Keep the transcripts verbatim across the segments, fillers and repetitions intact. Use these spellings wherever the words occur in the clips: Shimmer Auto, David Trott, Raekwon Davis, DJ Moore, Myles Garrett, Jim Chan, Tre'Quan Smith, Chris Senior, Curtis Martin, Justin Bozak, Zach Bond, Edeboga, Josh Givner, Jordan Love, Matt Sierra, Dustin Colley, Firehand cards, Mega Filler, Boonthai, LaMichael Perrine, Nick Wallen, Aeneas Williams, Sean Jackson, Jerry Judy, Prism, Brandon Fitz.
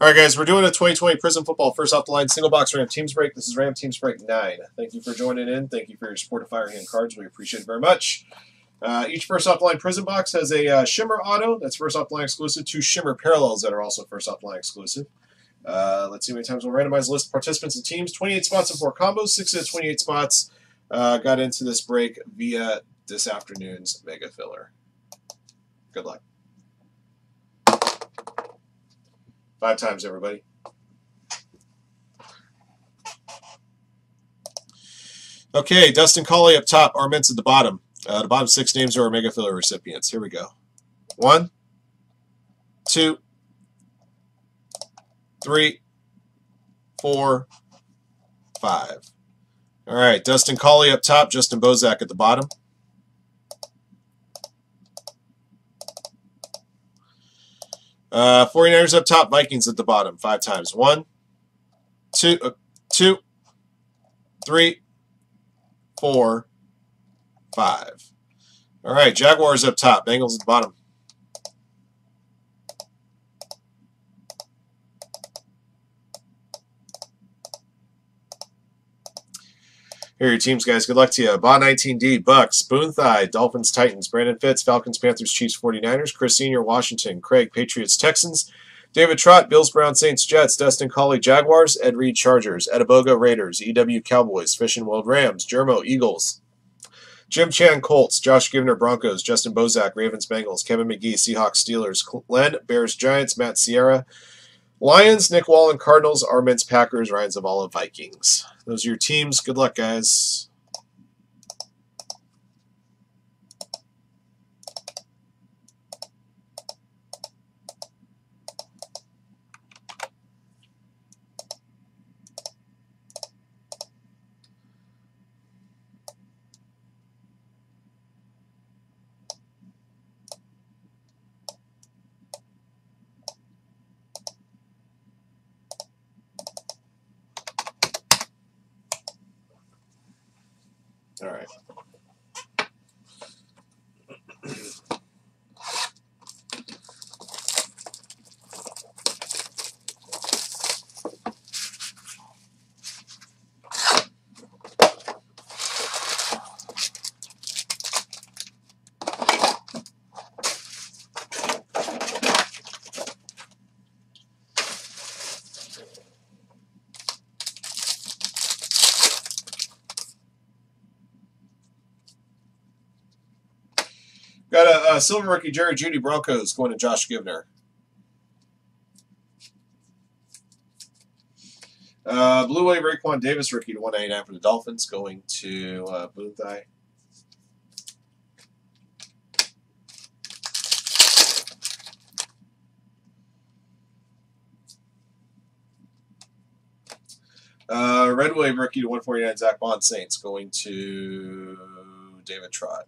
All right, guys, we're doing a twenty twenty Prism Football First Off the Line Single Box Ram Teams Break. This is Ram Teams Break nine. Thank you for joining in. Thank you for your support of Firehand cards. We appreciate it very much. Uh, each First Off the Line Prism box has a uh, Shimmer Auto that's First Off the Line exclusive, two Shimmer Parallels that are also First Off the Line exclusive. Uh, let's see how many times we'll randomize the list of participants and teams. twenty-eight spots and four combos. Six of the twenty-eight spots uh, got into this break via this afternoon's Mega Filler. Good luck. Five times, everybody. Okay, Dustin Colley up top, Arments at the bottom. Uh, the bottom six names are our Mega Filler recipients. Here we go. One, two, three, four, five. All right, Dustin Colley up top, Justin Bozak at the bottom. Uh, forty-niners up top, Vikings at the bottom, five times. One, two, uh, two, three, four, five. All right, Jaguars up top, Bengals at the bottom. Here are your teams, guys. Good luck to you. Bond nineteen D, Bucks, Boonthai, Dolphins, Titans, Brandon Fitz, Falcons, Panthers, Chiefs, forty-niners, Chris Senior, Washington, Craig, Patriots, Texans, David Trott, Bills, Browns, Saints, Jets, Dustin Colley, Jaguars, Ed Reed, Chargers, Edeboga, Raiders, E W, Cowboys, Fish and Wild, Rams, Jermo, Eagles, Jim Chan, Colts, Josh Givner, Broncos, Justin Bozak, Ravens, Bengals, Kevin McGee, Seahawks, Steelers, Glenn, Bears, Giants, Matt Sierra, Lions, Nick Wallen, Cardinals, Arments, Packers, Ryan Zavala, Vikings. Those are your teams. Good luck, guys. All right. Got a, a silver rookie, Jerry Judy, Broncos, going to Josh Givner. Uh, Blue Wave, Raekwon Davis, rookie to one ninety-nine for the Dolphins, going to uh, Boonthai. Uh, Red Wave, rookie to one forty-nine, Zach Bond, Saints, going to David Trott.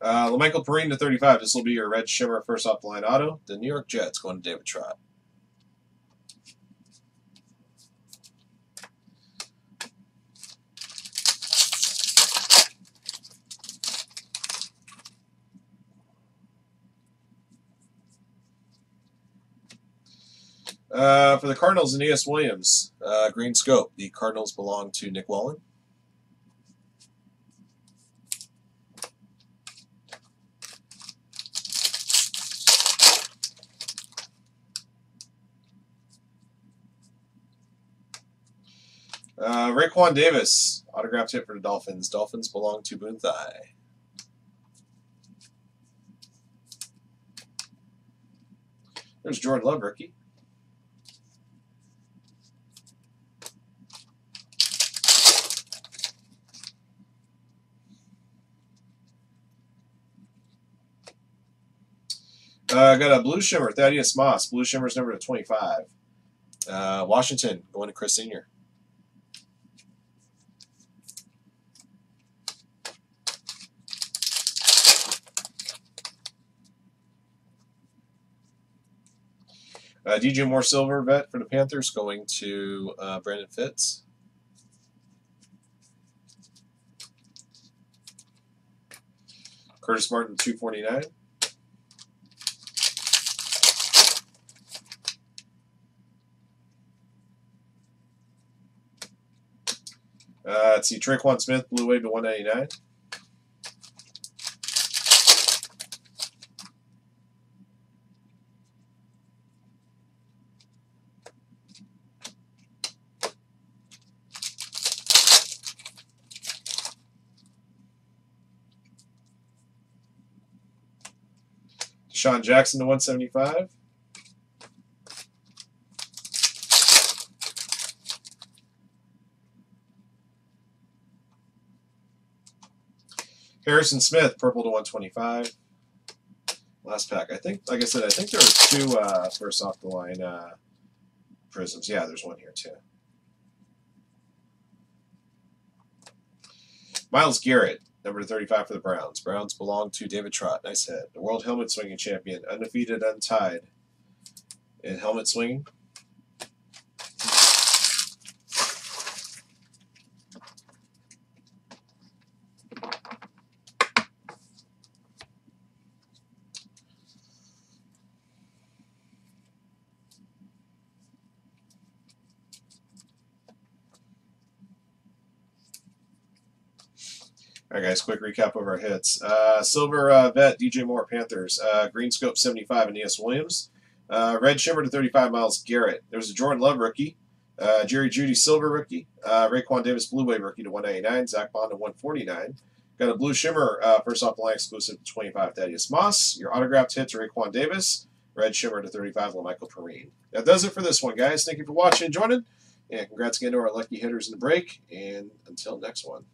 Uh, LaMichael Perrine to thirty-five. This will be your red shimmer first off the line auto. The New York Jets going to David Trott. Uh, for the Cardinals, Aeneas Williams, uh, green scope. The Cardinals belong to Nick Wallen. Uh, Raekwon Davis, autographed hit for the Dolphins. Dolphins belong to Boonthai. There's Jordan Love, rookie. Uh, got a blue shimmer, Thaddeus Moss. Blue shimmer's number to twenty-five. Uh, Washington, going to Chris Senior Uh, D J Moore, silver vet for the Panthers, going to uh, Brandon Fitz. Curtis Martin, two forty-nine. Uh, let's see, Tre'Quan Smith, Blue Wave to one ninety-nine. Sean Jackson to one seventy-five. Harrison Smith, purple to one twenty-five. Last pack. I think, like I said, I think there are two uh, first off the line uh, prisms. Yeah, there's one here too. Myles Garrett. Number thirty-five for the Browns. Browns belong to David Trott. Nice head. The world helmet swinging champion. Undefeated, untied. And helmet swinging. All right, guys, quick recap of our hits. Uh, silver uh, Vet, D J Moore, Panthers. Uh, Green Scope, seventy-five, Aeneas Williams. Uh, Red Shimmer to thirty-five, Myles Garrett. There was a Jordan Love rookie. Uh, Jerry Judy, silver rookie. Uh, Raekwon Davis, Blue Wave rookie to one ninety-nine. Zach Bond to one forty-nine. Got a Blue Shimmer, uh, first off the line exclusive to twenty-five, Thaddeus Moss. Your autographed hit to Raekwon Davis. Red Shimmer to thirty-five, LaMichael Perrine. That does it for this one, guys. Thank you for watching and joining. And congrats again to our lucky hitters in the break. And until next one.